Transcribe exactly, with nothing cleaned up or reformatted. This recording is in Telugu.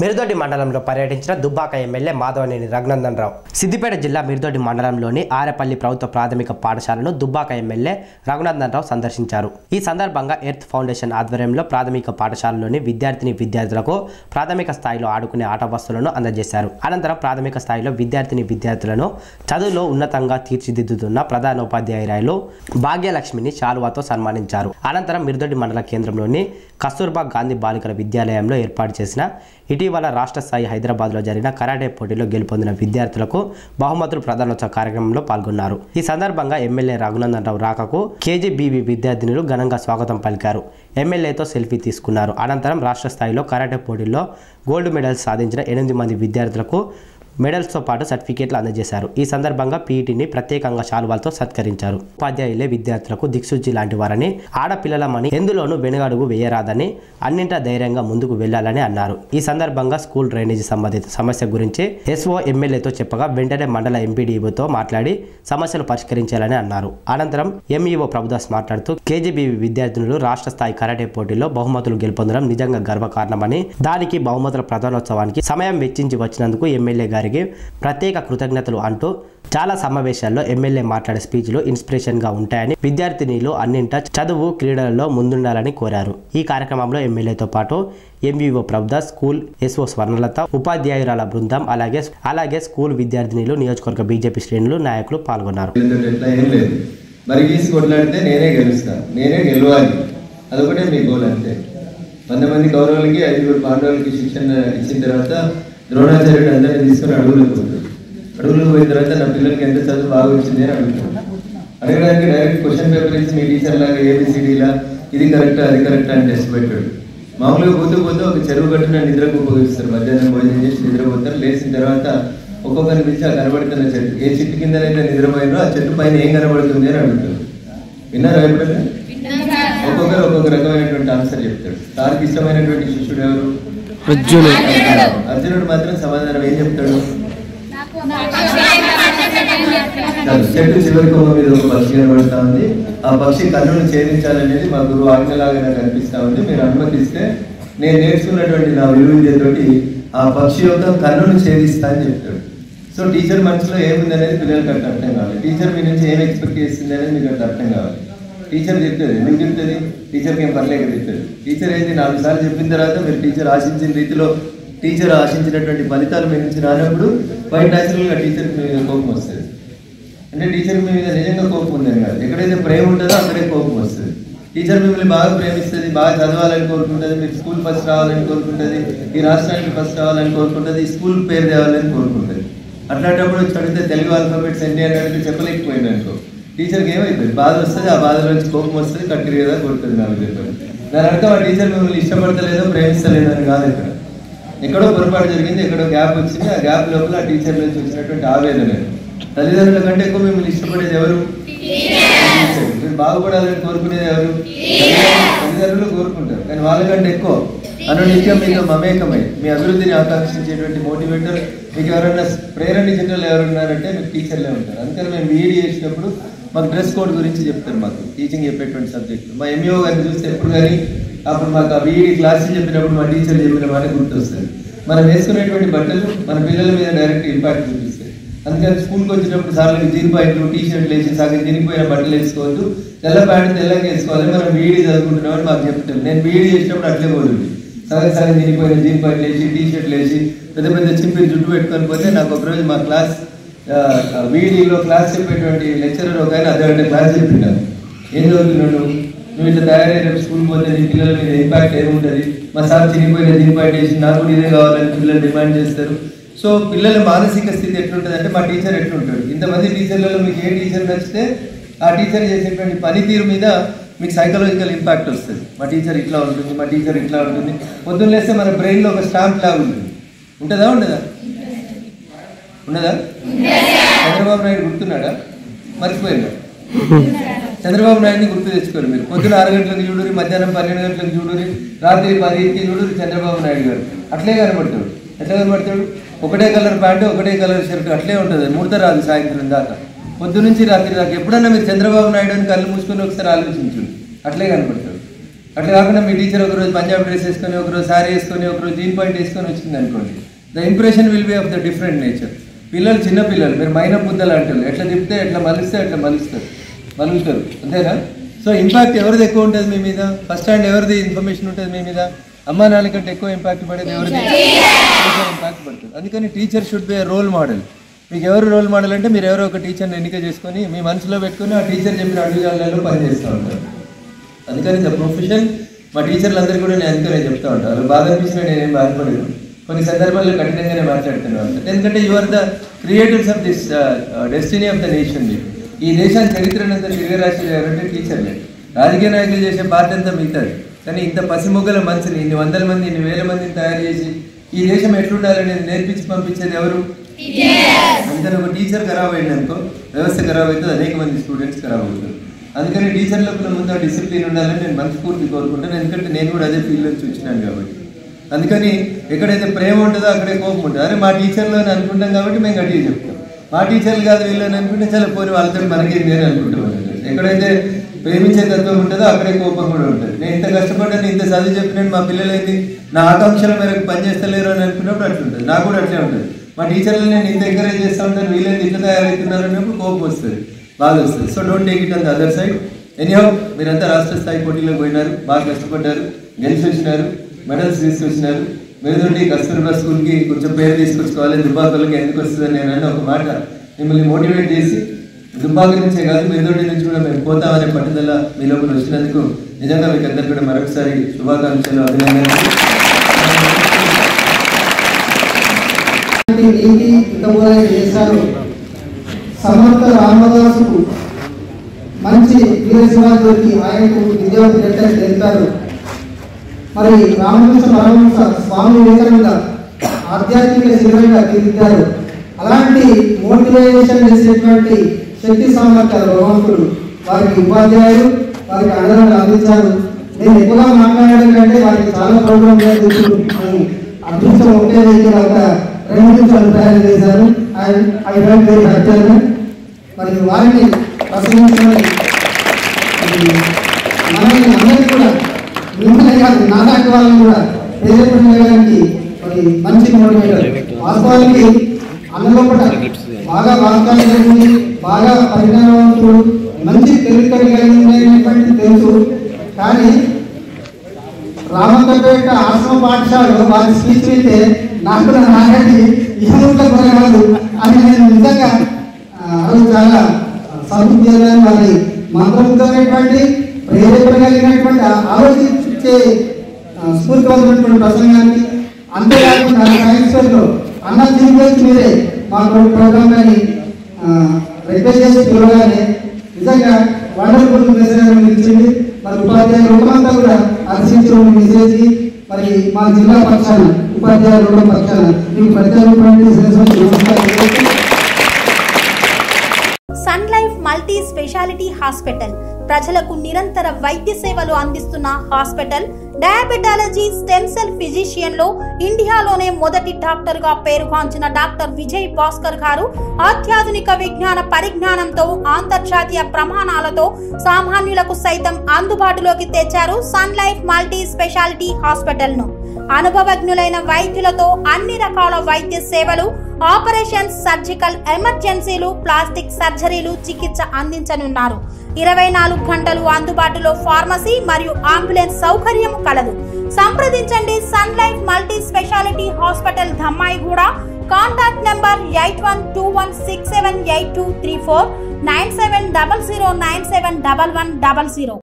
మిరుదొడ్డి మండలంలో పర్యటించిన దుబ్బాక ఎమ్మెల్యే మాధవనేని రఘునందన్ రావు. సిద్దిపేట జిల్లా మిరుదొడ్డి మండలంలోని ఆరేపల్లి ప్రభుత్వ ప్రాథమిక పాఠశాలను దుబ్బాక ఎమ్మెల్యే రఘునందన్ రావు సందర్శించారు. ఈ సందర్భంగా ఎర్త్ ఫౌండేషన్ ఆధ్వర్యంలో ప్రాథమిక పాఠశాలలోని విద్యార్థిని విద్యార్థులకు ప్రాథమిక స్థాయిలో ఆడుకునే ఆట వస్తువులను అందజేశారు. అనంతరం ప్రాథమిక స్థాయిలో విద్యార్థిని విద్యార్థులను చదువులో ఉన్నతంగా తీర్చిదిద్దుతున్న ప్రధానోపాధ్యాయురాయలు భాగ్యలక్ష్మిని శాలువాతో సన్మానించారు. అనంతరం మిరుదొడ్డి మండల కేంద్రంలోని కస్తూర్బా గాంధీ బాలికల విద్యాలయంలో ఏర్పాటు చేసిన ఇటీవల రాష్ట్ర స్థాయి హైదరాబాద్లో జరిగిన కరాటే పోటీలో గెలుపొందిన విద్యార్థులకు బహుమతులు ప్రదానోత్సవ కార్యక్రమంలో పాల్గొన్నారు. ఈ సందర్భంగా ఎమ్మెల్యే రఘునందన్ రావు రాకకు కేజీబీవీ విద్యార్థినులు ఘనంగా స్వాగతం పలికారు. ఎమ్మెల్యేతో సెల్ఫీ తీసుకున్నారు. అనంతరం రాష్ట్ర స్థాయిలో కరాటే పోటీల్లో గోల్డ్ మెడల్స్ సాధించిన ఎనిమిది మంది విద్యార్థులకు మెడల్స్తో పాటు సర్టిఫికేట్లు అందజేశారు. ఈ సందర్భంగా పీఈటీని ప్రత్యేకంగా శాలువాలతో సత్కరించారు. ఉపాధ్యాయులే విద్యార్థులకు దిక్సూచి లాంటి వారని, ఆడపిల్లలమని ఎందులోనూ వెనుగడుగు వేయరాదని, అన్నింటా ధైర్యంగా ముందుకు వెళ్లాలని అన్నారు. ఈ సందర్భంగా స్కూల్ డ్రైనేజీ సంబంధిత సమస్య గురించి ఎస్ఓ ఎమ్మెల్యేతో చెప్పగా వెంటనే మండల ఎంపీడీఓతో మాట్లాడి సమస్యలు పరిష్కరించాలని అన్నారు. అనంతరం ఎంఈఓ ప్రభుదాస్ మాట్లాడుతూ కేజీబీవీ విద్యార్థులు రాష్ట్ర స్థాయి కరాటే పోటీల్లో బహుమతులు గెలుపొందడం నిజంగా గర్వకారణమని, దానికి బహుమతుల ప్రధానోత్సవానికి సమయం వెచ్చించి వచ్చినందుకు ఎమ్మెల్యే ప్రత్యేక కృతజ్ఞతలు అంటూ చాలా సమావేశాల్లో ఎమ్మెల్యే మాట్లాడే స్పీచ్లు ఇన్స్పిరేషన్ గా ఉంటాయని, విద్యార్థినిలు అన్నింట చదువు క్రీడలలో ముందుండాలని కోరారు. ఈ కార్యక్రమంలో ఎమ్మెల్యేతో పాటు MVO Prabhudas, school SO Swarnalatha, ఉపాధ్యాయురాల బృందం అలాగే అలాగే స్కూల్ విద్యార్థినిలు, నియోజకవర్గ బీజేపీ శ్రేణులు, నాయకులు పాల్గొన్నారు. ద్రోణాచార్యుడు అందరినీ తీసుకొని అడుగులు పోతాడు. అడుగులు పోయిన తర్వాత నా పిల్లలకి ఎంత చదువు బాగా వచ్చింది అని అడుగుతాడు. అడగడానికి డైరెక్ట్ క్వశ్చన్ పేపర్ ఇచ్చి మీ టీచర్ లాగా ఏబిసిడీలా ఇది కరెక్టా అది కరెక్టా అని టెస్ట్ పెట్టాడు. మామూలుగా పోతూ పోతూ ఒక చెరువు కట్టున నిద్రకు ఉపయోగిస్తారు. మధ్యాహ్నం భోజనం చేసి నిద్రపోతారు. లేచిన తర్వాత ఒక్కొక్కరిని పిలిచి ఆ కనబడుతున్న చెట్టు ఏ చెట్టు కిందనైతే నిద్రపోయినో ఆ చెట్టు పైన ఏం కనబడుతుంది అని అడుగుతాడు. విన్నారా ఎప్పుడైనా? ఒక్కొక్కరు ఒక్కొక్క రకమైనటువంటి ఆన్సర్ చెప్తాడు. సార్కి ఇష్టమైనటువంటి శిష్యుడు ఎవరు? అర్జునుడు. అర్జునుడు మాత్రం సమాధానం ఏం చెప్తాడు? చెట్టు చివరి కొమ్మ మీద ఒక పక్షి కనబడతా ఉంది. ఆ పక్షి కన్నును ఛేదించాలనేది మా గురువు ఆజ్ఞలాగా నాకు అనిపిస్తా ఉంది. మీరు అనుమతిస్తే నేను నేర్చుకున్నటువంటి నా విలువిద్యతోటి ఆ పక్షి యొక్క కన్నును ఛేదిస్తా అని చెప్తాడు. సో టీచర్ మనసులో ఏముంది అనేది పిల్లలకి అట్లా అర్థం కావాలి. టీచర్ మీ నుంచి ఏం ఎక్స్పెక్ట్ చేస్తుంది అనేది మీకు అట్లా అర్థం కావాలి. టీచర్ చెప్తుంది మీకు చెప్తుంది, టీచర్కి ఏం పర్లేక చెప్తుంది. టీచర్ ఏంటి నాలుగు సార్లు చెప్పిన తర్వాత మీరు టీచర్ ఆశించిన రీతిలో టీచర్ ఆశించినటువంటి ఫలితాలు మీ నుంచి రానప్పుడు బయట న్యాచురల్గా టీచర్కి మీ మీద కోపం వస్తుంది. అంటే టీచర్కి మీ మీద నిజంగా కోపం ఉందని కాదు, ఎక్కడైతే ప్రేమ ఉంటుందో అక్కడే కోపం వస్తుంది. టీచర్ మిమ్మల్ని బాగా ప్రేమిస్తుంది, బాగా చదవాలని కోరుకుంటుంది, మీరు స్కూల్ ఫస్ట్ రావాలని కోరుకుంటుంది, ఈ రాష్ట్రానికి ఫస్ట్ రావాలని కోరుకుంటుంది, ఈ స్కూల్ పేరు తేవాలని కోరుకుంటుంది. అట్లాంటప్పుడు చదివితే తెలుగు ఆల్ఫాబెట్స్ ఎన్ని అంటే చెప్పలేకపోయింది అనుకో టీచర్కి ఏమైపోయింది? బాధ వస్తుంది. ఆ బాధ నుంచి కోపం వస్తుంది, కట్టిరి కదా కొడుతుంది నాకు చెప్పారు. దాని అర్థం ఆ టీచర్ మిమ్మల్ని ఇష్టపడతలేదో ప్రేమిస్తలేదో అని కాదు. ఇక్కడ ఎక్కడో పొరపాటు జరిగింది, ఎక్కడో గ్యాప్ వచ్చింది. ఆ గ్యాప్ లోపల ఆ టీచర్ నుంచి వచ్చినటువంటి ఆవేదన. తల్లిదండ్రుల కంటే ఎక్కువ మిమ్మల్ని ఇష్టపడేది ఎవరు? మీరు బాగుపడాలని కోరుకునేది ఎవరు? తల్లిదండ్రులు కోరుకుంటారు, కానీ వాళ్ళకంటే ఎక్కువ అనునిత్యం మీతో మమేకమై మీ అభివృద్ధిని ఆకాంక్షించేటువంటి మోటివేటర్ మీకు ఎవరైనా ప్రేరణ జనరల్ ఎవరున్నారంటే మీకు టీచర్లే ఉంటారు. అందుకని మేము బీఈడీ చేసినప్పుడు మాకు డ్రెస్ కోడ్ గురించి చెప్తారు. మాకు టీచింగ్ చెప్పేటువంటి సబ్జెక్ట్ మా ఎంఈఓ గారిని చూస్తే ఎప్పుడు కానీ అప్పుడు మాకు ఆ బీఈడీ క్లాస్ చెప్పినప్పుడు మా టీచర్ చెప్పిన మాట గుర్తొస్తుంది. మనం వేసుకునేటువంటి బట్టలు మన పిల్లల మీద డైరెక్ట్ ఇంపాక్ట్ చూపిస్తాయి. అందుకని స్కూల్కి వచ్చినప్పుడు సార్లు జీన్ ప్యాంట్లు, టీ షర్ట్లు వేసి సగం తినిపోయిన బట్టలు వేసుకోవద్దు, తెల్ల ప్యాంట్ తెల్లగా వేసుకోవాలి, మనం బీఈడీ చదువుకుంటున్నామని మాకు చెప్తాను. నేను బీఈడీ చేసినప్పుడు అట్లే పోతుంది. సగం సగం తినిపోయిన జీన్ ప్యాంట్లు వేసి టీ షర్ట్లు వేసి పెద్ద పెద్ద చింపి జుట్టు పెట్టుకొని పోతే నాకు ఒకరోజు మా క్లాస్ బీఈడీలో క్లాస్ చెప్పేటువంటి లెక్చరర్ ఒక ఆయన అర్ధగంట క్లాస్ చెప్పింటాను. ఏం చదువుతున్నాడు నువ్వు, ఇట్లా తయారైన స్కూల్కి పోతే నీ పిల్లల మీద ఇంపాక్ట్ ఏముంటుంది, మా సార్ చిరిగిపోయిన ఇంపాక్ట్ చేసి నాకు ఇదే కావాలని పిల్లలు డిమాండ్ చేస్తారు. సో పిల్లల మానసిక స్థితి ఎట్లుంటుందంటే మా టీచర్ ఎట్లుంటాడు, ఇంతమంది టీచర్లలో మీకు ఏ టీచర్ నచ్చితే ఆ టీచర్ చేసేటువంటి పనితీరు మీద మీకు సైకలాజికల్ ఇంపాక్ట్ వస్తుంది. మా టీచర్ ఇట్లా ఉంటుంది, మా టీచర్ ఇట్లా ఉంటుంది. పొద్దున్న లేస్తే మన బ్రెయిన్లో ఒక స్టాంప్ లాగా ఉంటుంది. ఉంటుందా ఉండదా? ఉన్నదా? చంద్రబాబు నాయుడు గుర్తున్నాడా? మర్చిపోయినా? చంద్రబాబు నాయుడిని గుర్తు తెచ్చుకోరు మీరు. పొద్దున ఆరు గంటలకు చూడరు, మధ్యాహ్నం పన్నెండు గంటలకు చూడరు, రాత్రి పదిహేనుకి చూడరు. చంద్రబాబు నాయుడు గారు అట్లే కనబడతాడు. ఎట్లా కనబడతాడు? ఒకటే కలర్ ప్యాంటు, ఒకటే కలర్ షర్ట్, అట్లే ఉంటుంది. ముడత రాదు సాయంత్రం దాకా, పొద్దు నుంచి రాత్రి దాకా. ఎప్పుడన్నా మీరు చంద్రబాబు నాయుడు అని కళ్ళు మూసుకొని ఒకసారి ఆలోచించండి, అట్లే కనబడతాడు. అట్లా కాకుండా మీ టీచర్ ఒకరోజు పంజాబ్ డ్రెస్ వేసుకొని ఒకరోజు శారీ వేసుకొని ఒకరోజు జీన్ పాయింట్ వేసుకొని వచ్చింది అనుకోండి, the impression will be of the different nature. పిల్లలు చిన్నపిల్లలు, మీరు మైన బుద్ధలు అంటారు, ఎట్లా తిప్పితే ఎట్లా మలిస్తే అట్లా మలుస్తారు మలుస్తారు అంతేనా? సో ఇంపాక్ట్ ఎవరిది ఎక్కువ ఉంటుంది మీ మీద? ఫస్ట్ హ్యాండ్ ఎవరిది ఇన్ఫర్మేషన్ ఉంటుంది మీ మీద? అమ్మా నాన్న కంటే ఎక్కువ ఇంపాక్ట్ పడేది ఎవరిది? ఇంపాక్ట్ పడుతుంది. అందుకని teacher should be a role model. మీకు ఎవరు రోల్ మోడల్ అంటే మీరు ఎవరో ఒక టీచర్ని ఎన్నిక చేసుకొని మీ మనసులో పెట్టుకుని ఆ టీచర్ చెప్పిన అడుగుజాలలో పనిచేస్తూ ఉంటారు. అందుకని ద ప్రొఫెషన్ మా టీచర్లందరూ కూడా నేను అందుకనే చెప్తా ఉంటాను, వాళ్ళు బాధ అనిపించినా నేనేం బాధపడలేదు, కొన్ని సందర్భాల్లో కఠినంగానే మాట్లాడుతున్నాను. ఎందుకంటే your the creators of this destiny of the nation. మీరు ఈ దేశాన్ని చరిత్రనంతా తిరిగి రాసేది ఎవరంటే టీచర్లే. రాజకీయ నాయకులు చేసే బాధ్యత అంతా మిగతాది, కానీ ఇంత పసిమొగ్గల మనుషులు ఇన్ని వందల మంది ఇన్ని వేల మందిని తయారు చేసి ఈ దేశం ఎట్లుండాలనేది నేర్పించి పంపించేది ఎవరు? అందుకని ఒక టీచర్ ఖరాబ్ అయింది అనుకో వ్యవస్థ ఖరాబ్ అవుతుంది, అనేక మంది స్టూడెంట్స్ ఖరాబ్ అవుతారు. అందుకని టీచర్ల ముందు డిసిప్లిన్ ఉండాలని నేను మనస్ఫూర్తి కోరుకుంటాను, ఎందుకంటే నేను కూడా అదే ఫీల్డ్ నుంచి వచ్చినాను కాబట్టి. అందుకని ఎక్కడైతే ప్రేమ ఉంటుందో అక్కడే కోపం ఉంటుంది. అరే మా టీచర్లు అని అనుకుంటాం కాబట్టి మేము గట్టిగా చెప్తాం, మా టీచర్లు కాదు వీళ్ళు అని అనుకుంటే చాలా పోనీ వాళ్ళతో మనకేం లేని అనుకుంటాం. ఎక్కడైతే ప్రేమించే తత్వం ఉంటుందో అక్కడే కోపం కూడా ఉంటుంది. నేను ఇంత కష్టపడ్డాను, ఇంత చదువు చెప్పినాను, మా పిల్లలు ఏంటి నా ఆకాంక్షల మేరకు పనిచేస్తలేరు అని అనుకున్నప్పుడు అట్లుంటుంది. నాకు కూడా అట్లే ఉంటుంది, మా టీచర్లు నేను ఇంత ఎంకరేజ్ చేస్తూ ఉంటాను, వీళ్ళేది ఇంత తయారవుతున్నారు అన్నప్పుడు కోపం వస్తుంది, బాగా వస్తుంది. So don't take it on the other side. Anyhow మీరంతా రాష్ట్ర స్థాయి పోటీలో పోయినారు, బాగా కష్టపడ్డారు, గెలిచి వచ్చినారు, మెడల్స్ తీసుకొచ్చినారు. మిరుదొడ్డి కస్తూర్బా స్కూల్కి కొంచెం పేరు తీసుకొచ్చుకోవాలి, దుబ్బాకలకి ఎందుకు వస్తుందని నేను ఒక మాట మిమ్మల్ని మోటివేట్ చేసి దుబ్బాక నుంచే కాదు మిరుదొడ్డి నుంచి కూడా మేము పోతామనే పట్టుదల మీ లోపల వచ్చినందుకు నిజంగా మీకు అందరు కూడా మరొకసారి శుభాకాంక్షలు, అభినందనలు. సమర్థ రామదాసుకు మంచి వీరసేవ దొరికి ఆయనకు విద్యార్థి లెటర్ తెలిపారు. మరి రామకృష్ణ పరమహంస స్వామి వివేకానంద ఆధ్యాత్మిక శిబిరంగా తీర్చారు. అలాంటి మోటివేషన్ చేసేటువంటి శక్తి సామర్థ్యాల భగవంతుడు వారికి ఉపాధ్యాయులు వారికి అండదండలు అందించారు. నేను ఎక్కువగా మాట్లాడడం కంటే వారికి చాలా ప్రోగ్రాం అదృష్టం ఒకటే దగ్గర ఒక రెండు తయారు చేశారు. మరి వారిని ప్రసంగించమని మనల్ని అందరికీ కూడా మిమ్మల్ని కాదు నాలాంటి వాళ్ళని కూడా ప్రేరేపించడానికి మరి మంచి మోటివేటర్. వాస్తవానికి అందులో కూడా బాగా వాస్తవాలు జరిగింది, బాగా పరిణామవంతుడు, మంచి తెలివితేటలు తెలుసు. కానీ రామన్నపేట ఆశ్రమ పాఠశాలలో వారి స్పీచ్ అయితే నాకు నాగటి ఇదంతా కొనగలదు అని నేను నిజంగా అది చాలా సౌద్యాన్ని వారి మంత్రముగ్ధమైనటువంటి ప్రేరేపణ కలిగినటువంటి ఆలోచించే స్ఫూర్తివంతమైనటువంటి ప్రసంగాన్ని, అంతేకాకుండా సైన్స్ ఫెయిర్లో అన్న దీని గురించి మీరే మా ప్రోగ్రామ్ కానీ రిక్వెస్ట్ చేసి చూడగానే నిజంగా వండర్ఫుల్ మెసేజ్ ఇచ్చింది. మరి ఉపాధ్యాయుల రూపంతా కూడా అర్చించే మెసేజ్కి మరి మా జిల్లా పక్షాన ఉపాధ్యాయుల రూపం పక్షాన మీకు ప్రత్యేకమైన Sun Life multi speciality hospital ప్రజలకు నిరంతర వైద్య సేవలు అందిస్తున్న hospital. Diabetology stem cell physician లో ఇండియాలోనే మొదటి డాక్టర్ గా పేరుగాంచిన డాక్టర్ విజయ్ భాస్కర్ గారు అత్యాధునిక విజ్ఞాన పరిజ్ఞానంతో అంతర్జాతీయ ప్రమాణాలతో సామాన్యులకు సైతం అందుబాటులోకి తెచ్చారు Sun Life multi speciality hospital ను. అనుభవజ్ఞులైన వైద్యులతో అన్ని రకాల వైద్య సేవలు, ఆపరేషన్స్, సర్జికల్ ఎమర్జెన్సీలు, ప్లాస్టిక్ సర్జరీలు, చికిత్స అందించనున్నారు. ఇరవై నాలుగు గంటలు అందుబాటులో ఫార్మసీ మరియు అంబులెన్స్ సౌకర్యం కలదు. సంప్రదించండి Sun Life multi speciality hospital, Dammaiguda. Contact number eight one two one six seven eight two three four nine seven double zero nine seven double one double zero.